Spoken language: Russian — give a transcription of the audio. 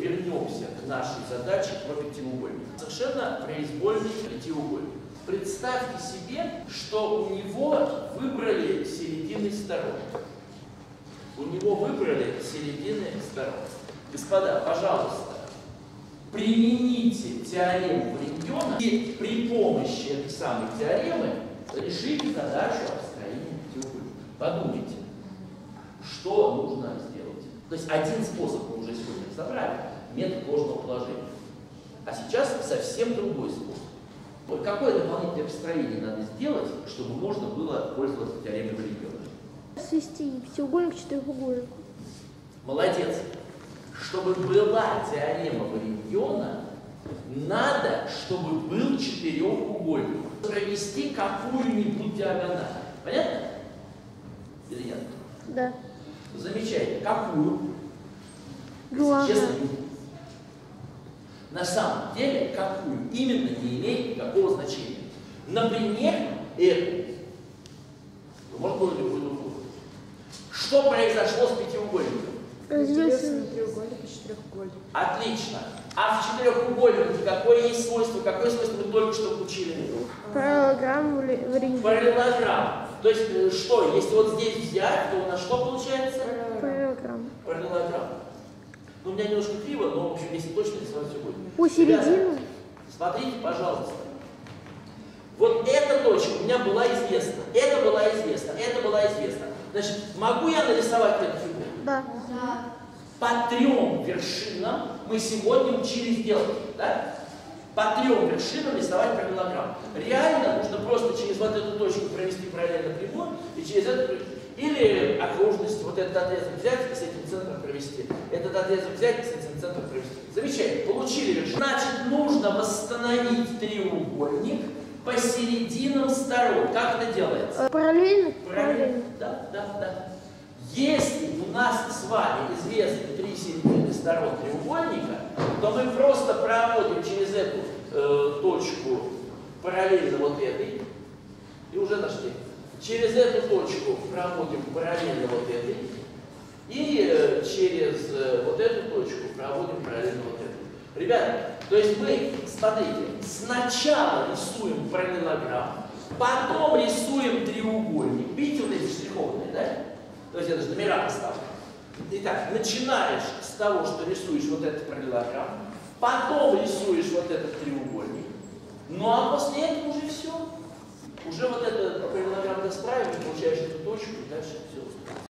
Вернемся к нашей задаче про пятиугольник. Совершенно произвольный пятиугольник. Представьте себе, что у него выбрали середины сторон. У него выбрали середины сторон. Господа, пожалуйста, примените теорему Вриньона и при помощи этой самой теоремы решите задачу построения пятиугольника. Подумайте, что нужно сделать. То есть один способ мы уже сегодня разобрали, метод ложного положения. А сейчас совсем другой способ. Вот какое дополнительное построение надо сделать, чтобы можно было пользоваться теоремой Вриньона? Свести пятиугольник к четырехугольнику. Молодец. Чтобы была теорема Вриньона, надо, чтобы был четырехугольник. Провести какую-нибудь диагональ. Понятно? Или нет? Да. Замечательно. Какую? Главное. Если честно, на самом деле, какую именно не имеет никакого значения. Например, эту. Можно было любую другую. Что произошло с пятиугольником? Развелся треугольник и четырехугольник. Отлично. А в четырехугольнике какое есть свойство? Какое свойство мы только что учили? Параллелограмм Вриньона. Параллелограмм. То есть что? Если вот здесь взять, то у нас что получается? Параллелограмм. Параллелограмм. Ну, у меня немножко криво, но в общем, если точно рисовать все будет. Посередину. Смотрите, пожалуйста. Вот эта точка у меня была известна. Это была известна. Это была известна. Значит, могу я нарисовать эту фигуру? Да. По трем вершинам мы сегодня учились делать, да? По трем вершинам рисовать параллелограмм. Реально нужно просто через вот эту точку провести параллельно прямую и через эту или окружность вот этот отрезок взять и с этим центром провести. Этот отрезок взять и с этим центром провести. Замечательно, получили вершину. Значит, нужно восстановить треугольник по серединам сторон. Как это делается? Параллельно? Параллельно. Да. Если у нас с вами известны три середины сторон треугольника, то мы просто проводим через эту точку параллельно вот этой, и уже нашли. Через эту точку проводим параллельно вот этой, и через вот эту точку проводим параллельно вот этой. Ребята, то есть мы, смотрите, сначала рисуем параллелограмм, потом рисуем треугольник. Видите вот эти штрихованные, да? То есть это же номера поставлены. Итак, начинаешь с того, что рисуешь вот этот параллелограмм, потом рисуешь вот этот треугольник, ну а после этого уже все. Уже вот этот параллелограмм расправим, получаешь эту точку и дальше все.